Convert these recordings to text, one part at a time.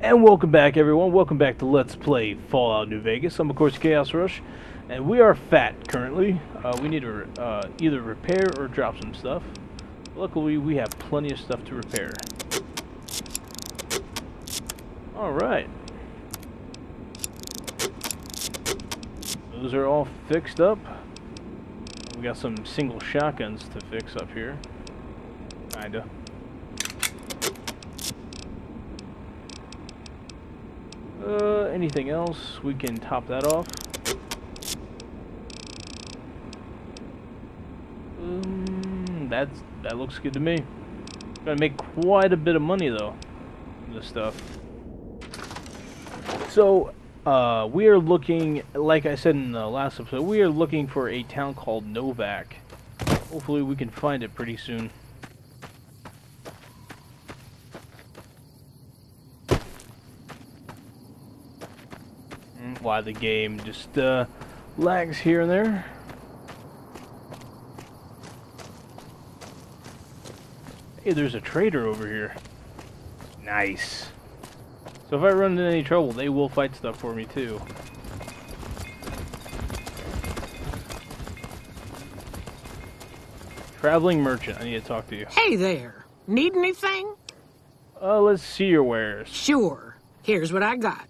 And welcome back, everyone. Welcome back to Let's Play Fallout New Vegas. I'm, of course, Chaos Rush, and we are fat currently. We need to either repair or drop some stuff. Luckily, we have plenty of stuff to repair. Alright. Those are all fixed up. We got some single shotguns to fix up here. Kinda. Anything else? We can top that off. That looks good to me. Gonna make quite a bit of money though. This stuff. So, we are looking, like I said in the last episode, we are looking for a town called Novac. Hopefully we can find it pretty soon. Why the game just lags here and there. Hey, there's a trader over here. Nice. So if I run into any trouble, they will fight stuff for me too. Traveling merchant, I need to talk to you. Hey there. Need anything? Let's see your wares. Sure. Here's what I got.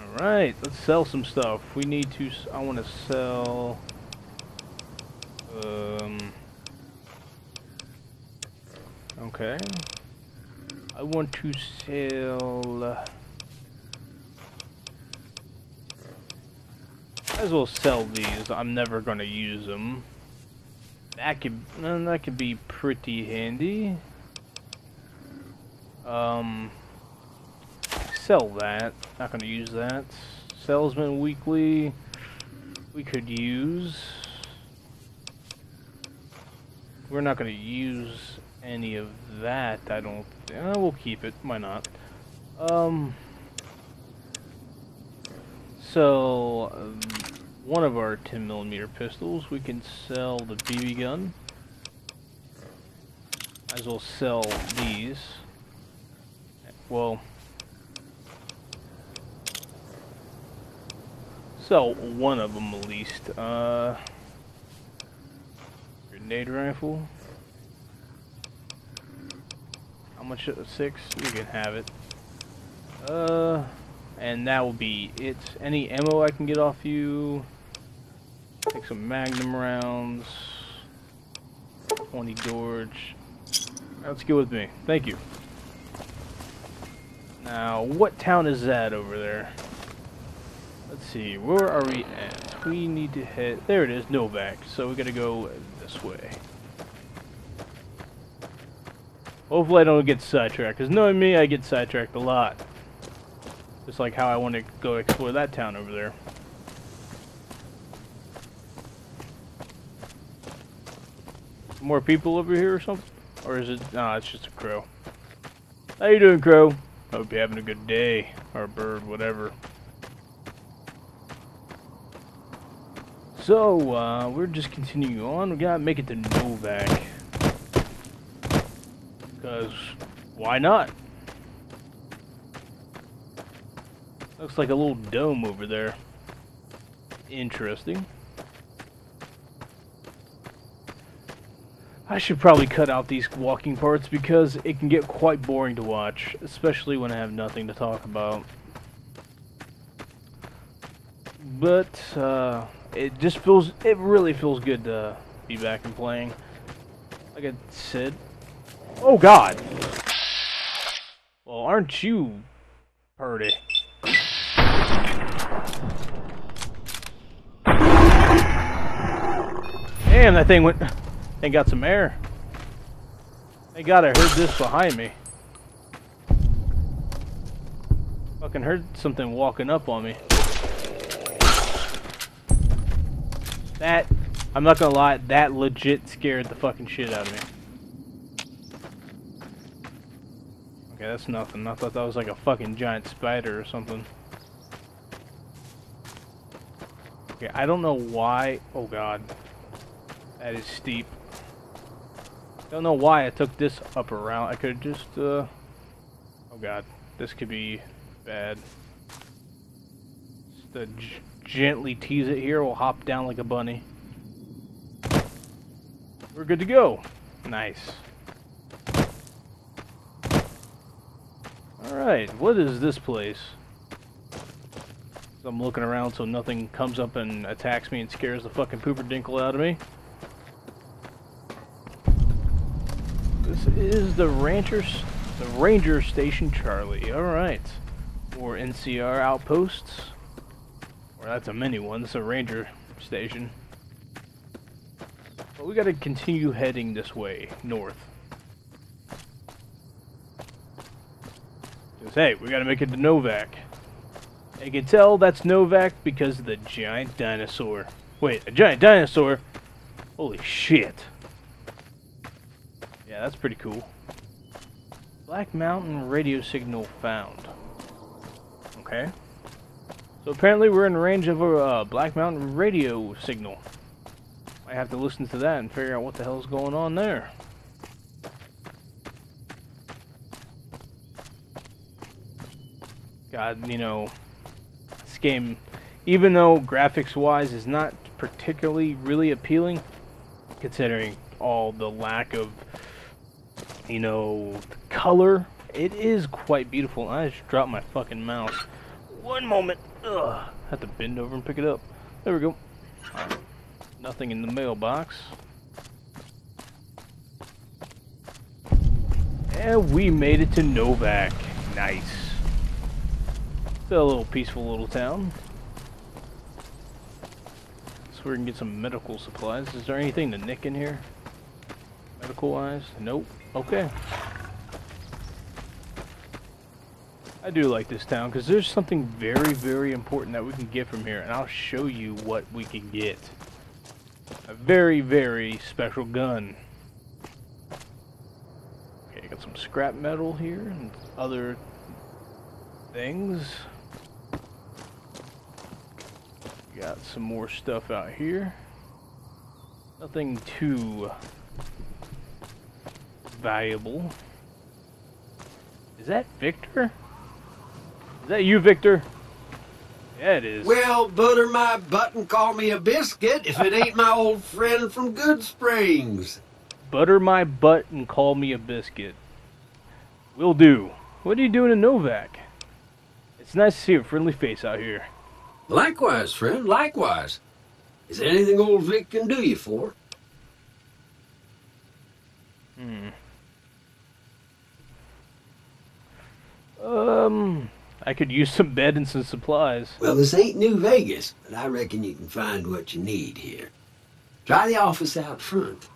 All right, let's sell some stuff. We need to. I want to sell. Okay. I want to sell... Might as well sell these. I'm never going to use them. That could be pretty handy. Sell that. Not going to use that. Salesman Weekly. We could use. We're not going to use any of that, I don't think. We'll keep it. Why not? So, one of our 10mm pistols. We can sell the BB gun. Might as well sell these. Well, sell one of them at least. Grenade rifle. Much 6, we can have it. And that will be it. Any ammo I can get off you. Take some Magnum rounds. 20 gorge. That's good with me. Thank you. Now, what town is that over there? Let's see. Where are we at? We need to hit. There it is. Novac. So we gotta go this way. Hopefully I don't get sidetracked, because knowing me, I get sidetracked a lot. Just like how I want to go explore that town over there. More people over here or something? Or is it... Nah, it's just a crow. How you doing, crow? Hope you're having a good day. Or bird, whatever. So, we're just continuing on. We gotta make it to Novac. Because, why not? Looks like a little dome over there. Interesting. I should probably cut out these walking parts because it can get quite boring to watch. Especially when I have nothing to talk about. But, it just feels, it really feels good to be back and playing. Like I said... Oh God! Well, aren't you purty? Damn, that thing went and got some air. Thank God I heard this behind me. Fucking heard something walking up on me. That, I'm not gonna lie, that legit scared the fucking shit out of me. Okay, that's nothing. I thought that was like a fucking giant spider or something. Okay, I don't know why... Oh God. That is steep. Don't know why I took this upper route. I could just, Oh god, this could be bad. Just to gently tease it here, we'll hop down like a bunny. We're good to go. Nice. Alright, what is this place? I'm looking around so nothing comes up and attacks me and scares the fucking pooperdinkle out of me. This is the Ranger Station Charlie. Alright. Or NCR outposts. Or that's a mini one, it's a Ranger Station. But we gotta continue heading this way, north. Because hey, we gotta make it to Novac. You can tell that's Novac because of the giant dinosaur. Wait, a giant dinosaur? Holy shit. Yeah, that's pretty cool. Black Mountain radio signal found. Okay. So apparently we're in range of a Black Mountain radio signal. I have to listen to that and figure out what the hell's going on there. God, you know... game, even though graphics wise is not particularly really appealing, considering all the lack of, you know, color, it is quite beautiful. I just dropped my fucking mouse. One moment. Ugh. I have to bend over and pick it up. There we go. Nothing in the mailbox. And we made it to Novac. Nice. Still a little peaceful little town. So we can get some medical supplies. Is there anything to nick in here? Medical wise? Nope. Okay. I do like this town because there's something very, very important that we can get from here. And I'll show you what we can get. A very, very special gun. Okay, got some scrap metal here and other things. Got some more stuff out here. Nothing too valuable. Is that Victor? Is that you, Victor? Yeah, it is. Well, butter my butt and call me a biscuit if it ain't my old friend from Good Springs. Butter my butt and call me a biscuit. Will do. What are you doing in Novac? It's nice to see a friendly face out here. Likewise, friend, likewise. Is there anything old Vic can do you for? I could use some bed and some supplies. Well, this ain't New Vegas, but I reckon you can find what you need here. Try the office out front.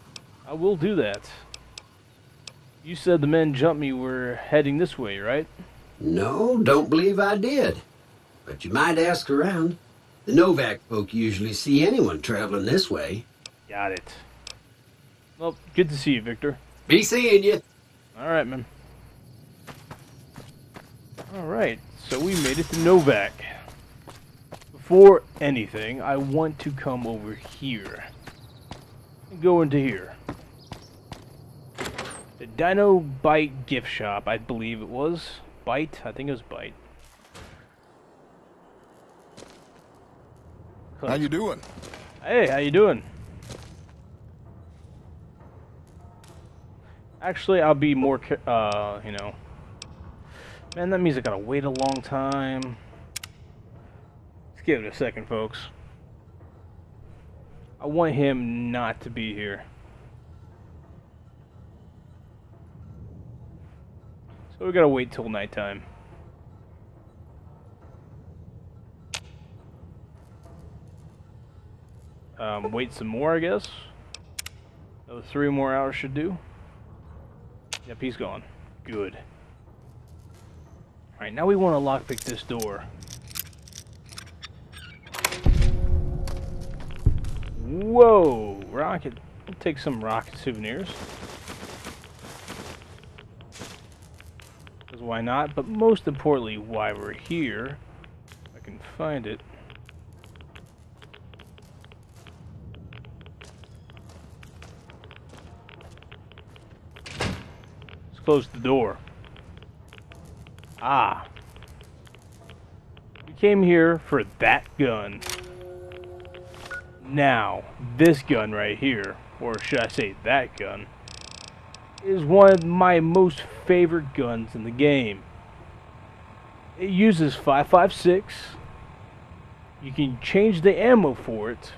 I will do that. You said the men jumped me were heading this way, right? No, don't believe I did. But you might ask around. The Novac folk usually see anyone traveling this way. Got it. Well, good to see you, Victor. Be seeing you. All right, man. All right, so we made it to Novac. Before anything, I want to come over here. And go into here. The Dino Bite gift shop, I believe it was. Bite? I think it was Bite. How you doing? Hey, how you doing? Actually, I'll be more, you know. Man, that means I gotta wait a long time. Let's give it a second, folks. I want him not to be here. So we gotta wait till nighttime. Wait some more, I guess. Another 3 more hours should do. Yep, he's gone. Good. Alright, now we want to lockpick this door. Whoa! Rocket. We'll take some rocket souvenirs. Because why not? But most importantly, why we're here. If I can find it. Close the door. Ah. We came here for that gun. Now, this gun right here, or should I say that gun, is one of my most favorite guns in the game. It uses 5.56. You can change the ammo for it.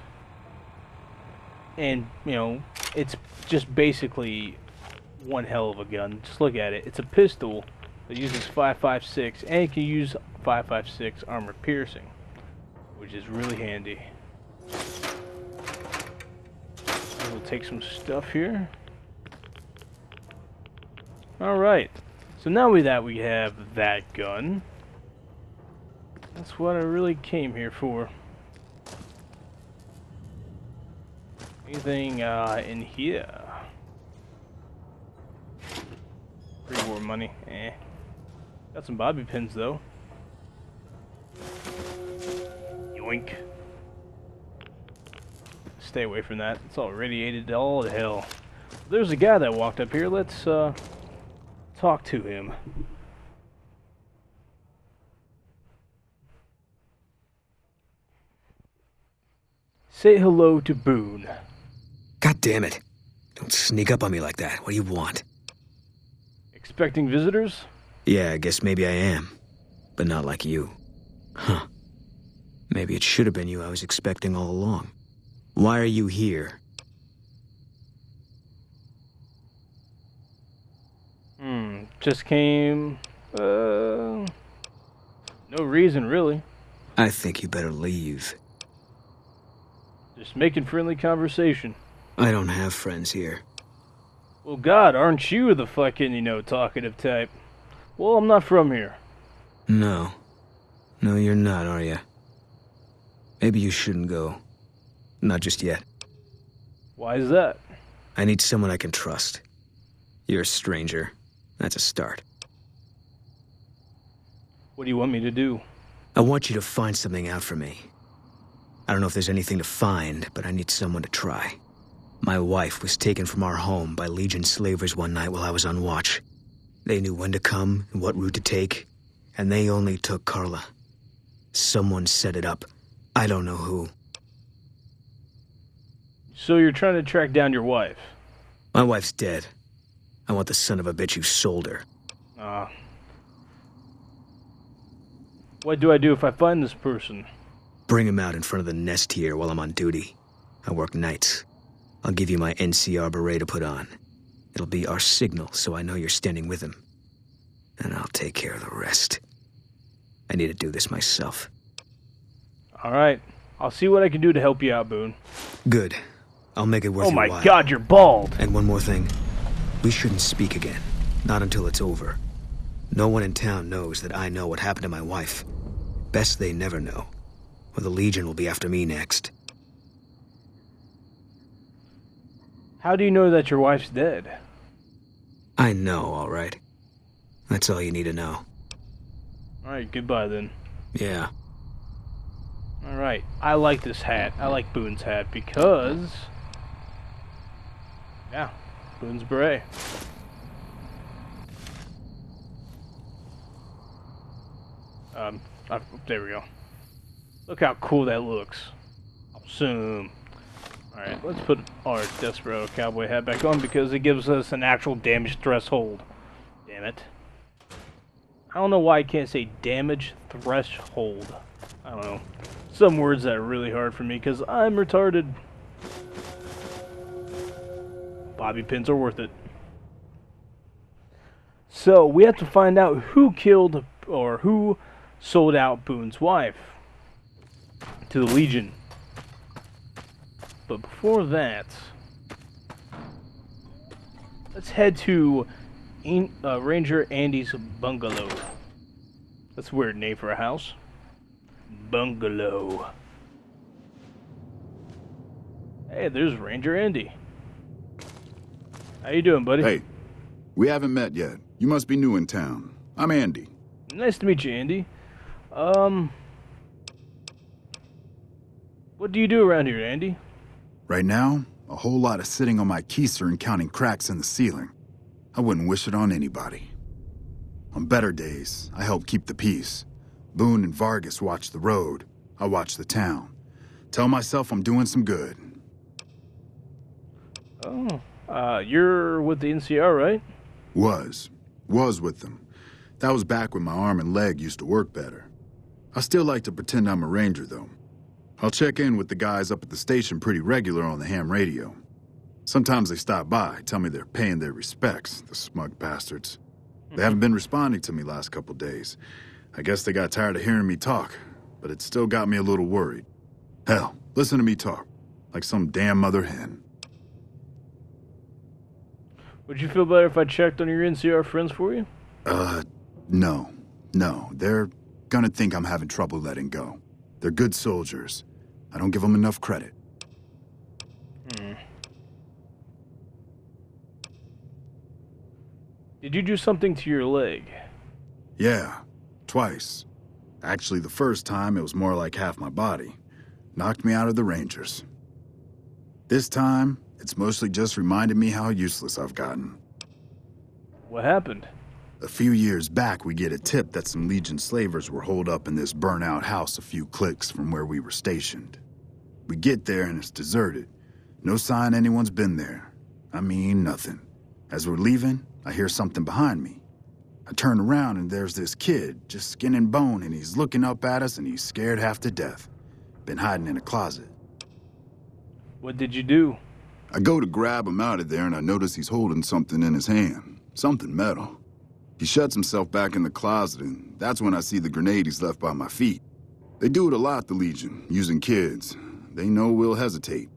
And, you know, it's just basically one hell of a gun. Just look at it. It's a pistol that uses 5.56, and it can use 5.56 armor piercing, which is really handy. We'll take some stuff here. Alright, so now that we have that gun, that's what I really came here for. Anything in here? Pre-war money, eh. Got some bobby pins though. Yoink. Stay away from that. It's all radiated to all the hell. There's a guy that walked up here. Let's talk to him. Say hello to Boone. God damn it. Don't sneak up on me like that. What do you want? Expecting visitors? Yeah, I guess maybe I am. But not like you. Huh. Maybe it should have been you I was expecting all along. Why are you here? Just came... no reason, really. I think you better leave. Just making friendly conversation. I don't have friends here. Well, God, aren't you the fucking, you know, talkative type? Well, I'm not from here. No. No, you're not, are you? Maybe you shouldn't go. Not just yet. Why is that? I need someone I can trust. You're a stranger. That's a start. What do you want me to do? I want you to find something out for me. I don't know if there's anything to find, but I need someone to try. My wife was taken from our home by Legion slavers one night while I was on watch. They knew when to come and what route to take, and they only took Carla. Someone set it up. I don't know who. So you're trying to track down your wife? My wife's dead. I want the son of a bitch who sold her. What do I do if I find this person? Bring him out in front of the nest here while I'm on duty. I work nights. I'll give you my NCR beret to put on. It'll be our signal so I know you're standing with him. And I'll take care of the rest. I need to do this myself. Alright. I'll see what I can do to help you out, Boone. Good. I'll make it worth your while. Oh my God, you're bald! And one more thing. We shouldn't speak again. Not until it's over. No one in town knows that I know what happened to my wife. Best they never know. Or the Legion will be after me next. How do you know that your wife's dead? I know, all right. That's all you need to know. All right, goodbye then. Yeah. All right, I like this hat. I like Boone's hat because... yeah. Boone's beret. There we go. Look how cool that looks. Awesome. Alright, let's put our Desperado Cowboy hat back on because it gives us an actual damage threshold. Damn it. I don't know why I can't say damage threshold. I don't know. Some words that are really hard for me because I'm retarded. Bobby pins are worth it. So, we have to find out who killed or who sold out Boone's wife to the Legion. But before that, let's head to Ranger Andy's bungalow. That's a weird name for a house. Bungalow. Hey, there's Ranger Andy. How you doing, buddy? Hey, we haven't met yet. You must be new in town. I'm Andy. Nice to meet you, Andy. What do you do around here, Andy? Right now, a whole lot of sitting on my keister and counting cracks in the ceiling. I wouldn't wish it on anybody. On better days, I help keep the peace. Boone and Vargas watch the road. I watch the town. Tell myself I'm doing some good. Oh, you're with the NCR, right? Was with them. That was back when my arm and leg used to work better. I still like to pretend I'm a ranger, though. I'll check in with the guys up at the station pretty regular on the ham radio. Sometimes they stop by, tell me they're paying their respects, the smug bastards. They haven't been responding to me last couple days. I guess they got tired of hearing me talk, but it still got me a little worried. Hell, listen to me talk, like some damn mother hen. Would you feel better if I checked on your NCR friends for you? No. They're gonna think I'm having trouble letting go. They're good soldiers. I don't give them enough credit. Did you do something to your leg? Yeah, twice. Actually, the first time, it was more like half my body. Knocked me out of the Rangers. This time, it's mostly just reminded me how useless I've gotten. What happened? A few years back, we get a tip that some Legion slavers were holed up in this burnout house a few clicks from where we were stationed. We get there and it's deserted. No sign anyone's been there. I mean, nothing. As we're leaving, I hear something behind me. I turn around and there's this kid, just skin and bone, and he's looking up at us and he's scared half to death. Been hiding in a closet. What did you do? I go to grab him out of there and I notice he's holding something in his hand. Something metal. He shuts himself back in the closet and that's when I see the grenade he's left by my feet. They do it a lot, the Legion, using kids. They know we'll hesitate.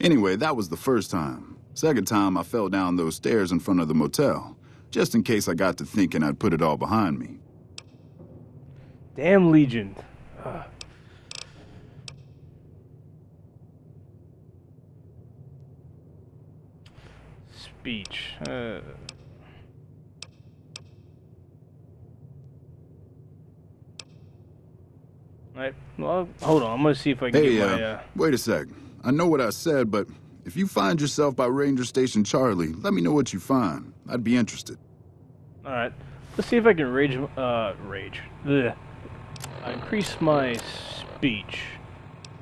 Anyway, that was the first time. Second time, I fell down those stairs in front of the motel, just in case I got to thinking I'd put it all behind me. Damn Legion. Speech. All right, well, hold on, I'm gonna see if I can get my... wait a sec. I know what I said, but... if you find yourself by Ranger Station Charlie, let me know what you find. I'd be interested. All right. Let's see if I can increase my speech.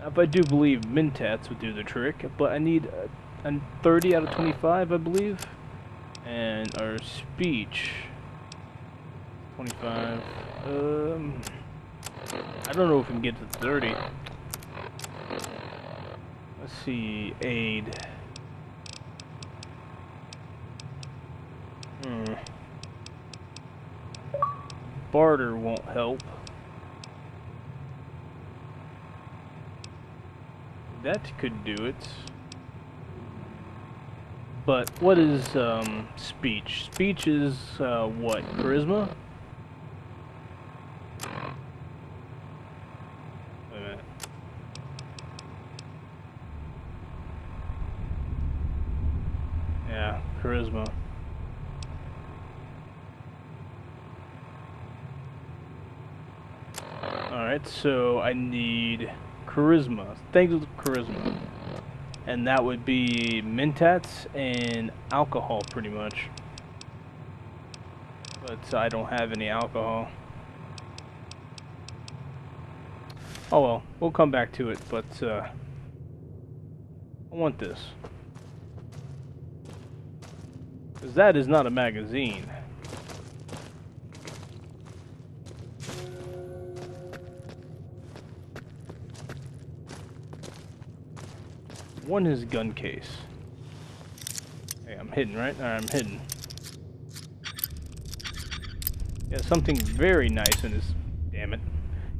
If I do believe Mintats would do the trick, but I need a 30 out of 25, I believe. And our speech... 25... I don't know if we can get to 30. Let's see, aid. Barter won't help. That could do it. But what is speech? Speech is what? Charisma? Charisma. Alright, so I need charisma. Thanks to charisma. And that would be Mintats and alcohol, pretty much. But I don't have any alcohol. Oh well, we'll come back to it, but I want this. That is not a magazine. One is gun case. Hey, I'm hidden, right? Alright, I'm hidden. Yeah, something very nice in his... damn it.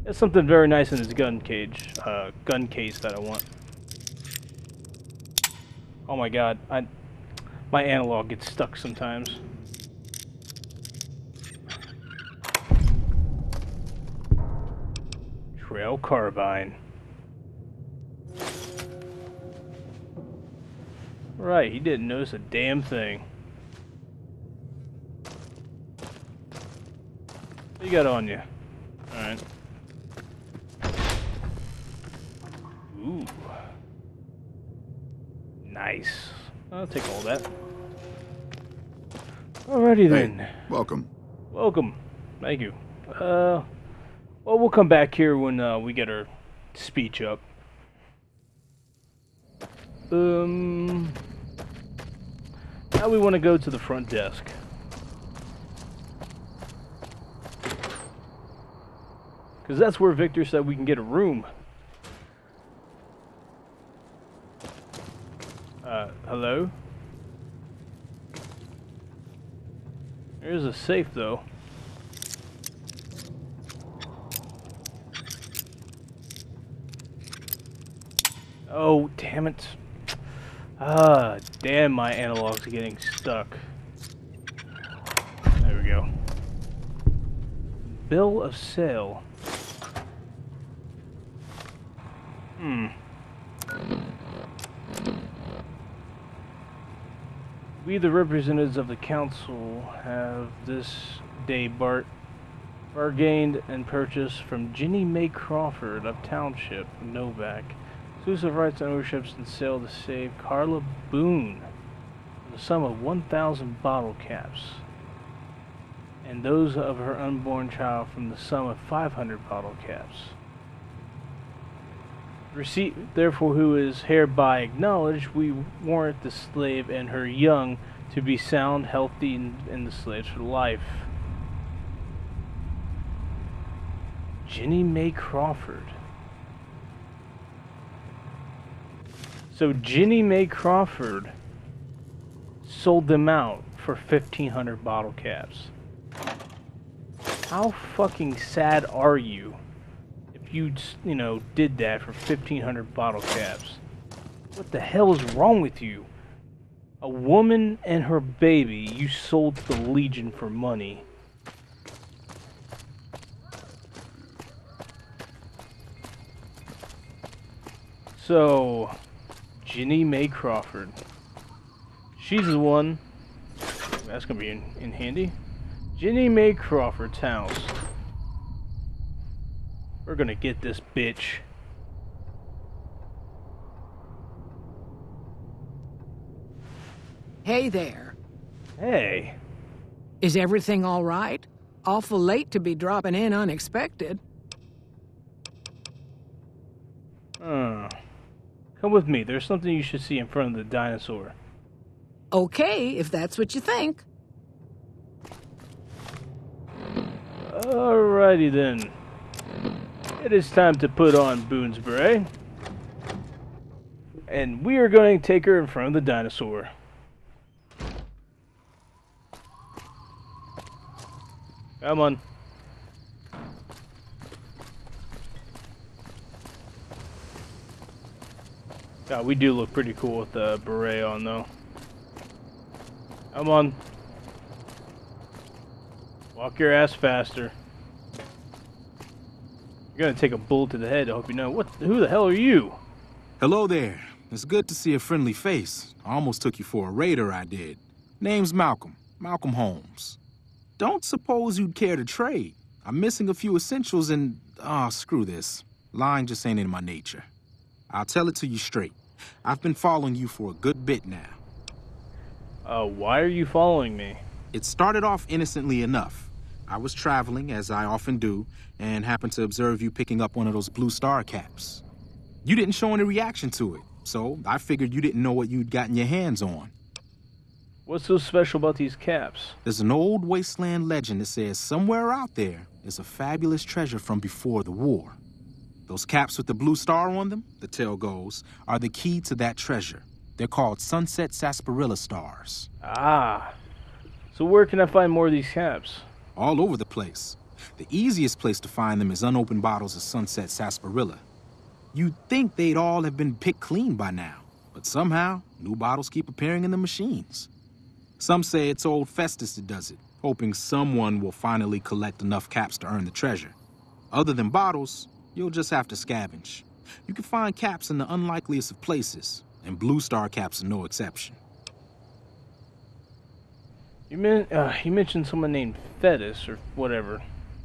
There's something very nice in his gun case that I want. Oh my god, my analog gets stuck sometimes. Trail carbine. Right, he didn't notice a damn thing. What you got on you? Alright. Ooh. Nice. I'll take all that. Alrighty then. Hey, welcome. Welcome. Thank you. Well, we'll come back here when we get our speech up. Now we want to go to the front desk. Because that's where Victor said we can get a room. Hello? There's a safe, though. Oh, damn it. Ah, damn, my analogs are getting stuck. There we go. Bill of sale. We, the representatives of the council, have this day bargained and purchased from Jeannie May Crawford of Township, Novac. Exclusive rights and ownership and sale to save Carla Boone for the sum of 1,000 bottle caps, and those of her unborn child from the sum of 500 bottle caps. Receipt, therefore, who is hereby acknowledged, we warrant the slave and her young to be sound, healthy, and the slaves for life. Jeannie May Crawford. So Jeannie May Crawford sold them out for 1,500 bottle caps. How fucking sad are you? You know, did that for 1,500 bottle caps. What the hell is wrong with you? A woman and her baby you sold to the Legion for money. So, Jeannie May Crawford. She's the one. That's gonna be in handy. Jeannie May Crawford's house. We're gonna get this bitch. Hey there. Hey. Is everything all right? Awful late to be dropping in unexpected. Come with me. There's something you should see in front of the dinosaur. Okay, if that's what you think. Alrighty then. It is time to put on Boone's beret. And we are going to take her in front of the dinosaur. Come on. God, we do look pretty cool with the beret on, though. Come on. Walk your ass faster. You're gonna take a bullet to the head, I hope you know. Who the hell are you? Hello there. It's good to see a friendly face. I almost took you for a raider, I did. Name's Malcolm. Malcolm Holmes. Don't suppose you'd care to trade. I'm missing a few essentials and... Ah, screw this. Lying just ain't in my nature. I'll tell it to you straight. I've been following you for a good bit now. Why are you following me? It started off innocently enough. I was traveling, as I often do, and happened to observe you picking up one of those blue star caps. You didn't show any reaction to it, so I figured you didn't know what you'd gotten your hands on. What's so special about these caps? There's an old wasteland legend that says somewhere out there is a fabulous treasure from before the war. Those caps with the blue star on them, the tale goes, are the key to that treasure. They're called Sunset Sarsaparilla stars. Ah, so where can I find more of these caps? All over the place. The easiest place to find them is unopened bottles of Sunset Sarsaparilla. You'd think they'd all have been picked clean by now, but somehow, new bottles keep appearing in the machines. Some say it's old Festus that does it, hoping someone will finally collect enough caps to earn the treasure. Other than bottles, you'll just have to scavenge. You can find caps in the unlikeliest of places, and blue star caps are no exception. You mentioned someone named Festus or whatever.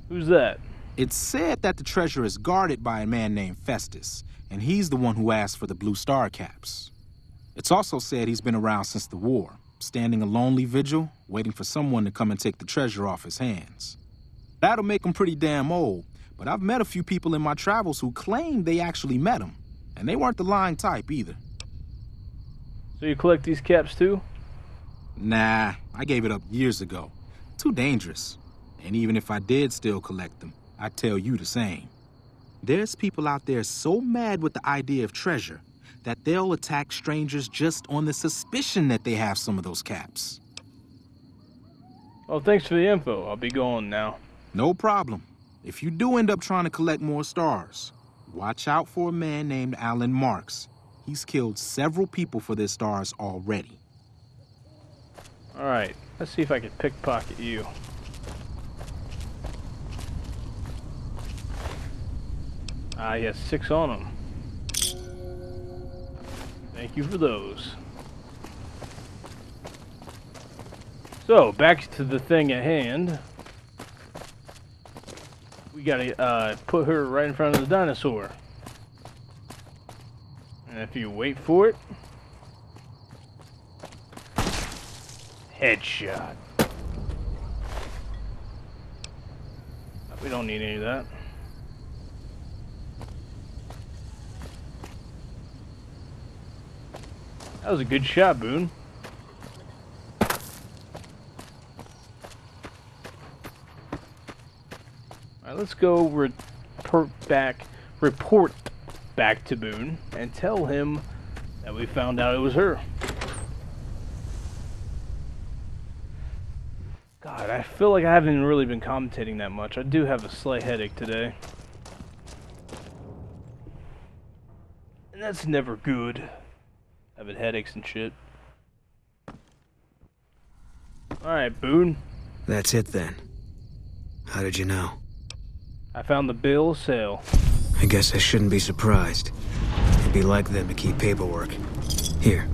Who's that? It's said that the treasure is guarded by a man named Festus, and he's the one who asked for the blue star caps. It's also said he's been around since the war, standing a lonely vigil, waiting for someone to come and take the treasure off his hands. That'll make him pretty damn old. But I've met a few people in my travels who claim they actually met him. And they weren't the lying type either. So you collect these caps too? Nah, I gave it up years ago. Too dangerous. And even if I did still collect them, I'd tell you the same. There's people out there so mad with the idea of treasure that they'll attack strangers just on the suspicion that they have some of those caps. Well, thanks for the info. I'll be going now. No problem. If you do end up trying to collect more stars, watch out for a man named Alan Marks. He's killed several people for their stars already. All right, let's see if I can pickpocket you. Ah, yes, 6 on them. Thank you for those. So, back to the thing at hand. We gotta put her right in front of the dinosaur. And if you wait for it... Headshot. We don't need any of that. That was a good shot, Boone. Let's go report back to Boone and tell him that we found out it was her. God, I feel like I haven't really been commentating that much. I do have a slight headache today. And that's never good. Having headaches and shit. Alright, Boone. That's it then. How did you know? I found the bill of sale. I guess I shouldn't be surprised. It'd be like them to keep paperwork. Here,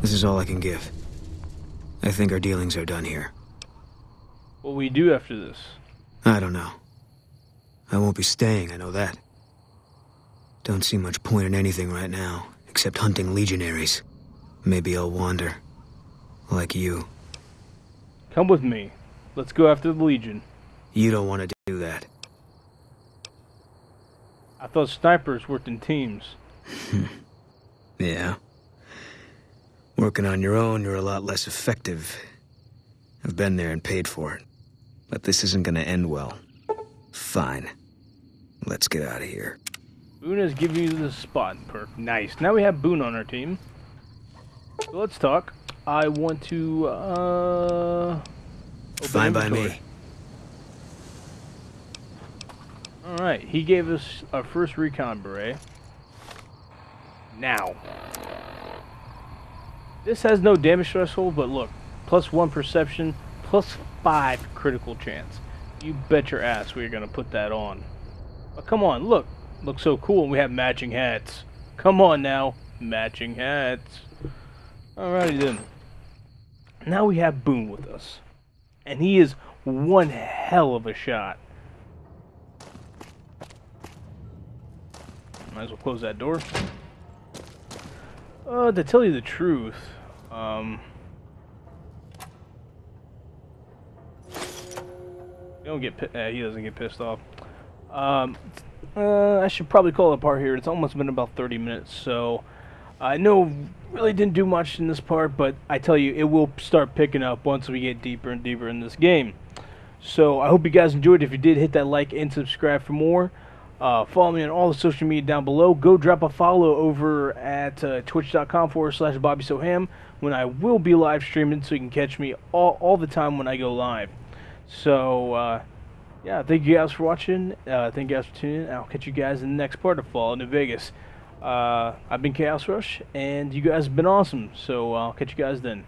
this is all I can give. I think our dealings are done here. What will we do after this? I don't know. I won't be staying, I know that. Don't see much point in anything right now, except hunting legionaries. Maybe I'll wander. Like you. Come with me. Let's go after the Legion. You don't want to do that. I thought snipers worked in teams. Yeah. Working on your own, you're a lot less effective. I've been there and paid for it. But this isn't going to end well. Fine. Let's get out of here. Boone has given you the spot perk. Nice. Now we have Boone on our team. So let's talk. I want to, Fine by me. Alright, he gave us our first recon beret. Now. This has no damage threshold, but look. +1 perception, +5 critical chance. You bet your ass we're going to put that on. But come on, look. Looks so cool and we have matching hats. Come on now. Matching hats. Alrighty then. Now we have Boone with us. And he is one hell of a shot. Might as well close that door. To tell you the truth, he doesn't get pissed off. I should probably call it a part here. It's almost been about 30 minutes, so I know really didn't do much in this part, but I tell you, it will start picking up once we get deeper and deeper in this game. So I hope you guys enjoyed. If you did, hit that like and subscribe for more. Follow me on all the social media down below. Go drop a follow over at twitch.com/BobbySoHam when I will be live streaming, so you can catch me all the time when I go live. So, yeah, thank you guys for watching. Thank you guys for tuning in. I'll catch you guys in the next part of Fallout New Vegas. I've been Chaos Rush, and you guys have been awesome. So I'll catch you guys then.